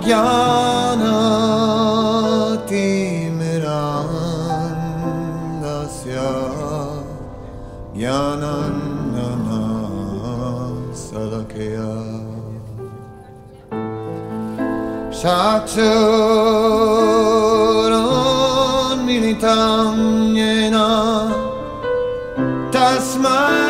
Jnanatimirandasya Jnanandana Salakya Satsuro Militam Yena Tasmai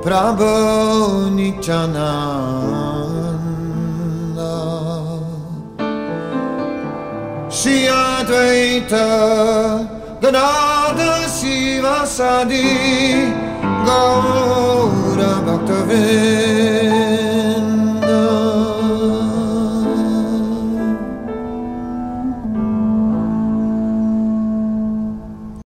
Prabhu Nityananda Sri Advaita Gadadhara Sivasadi Gaura Bhakta Vinda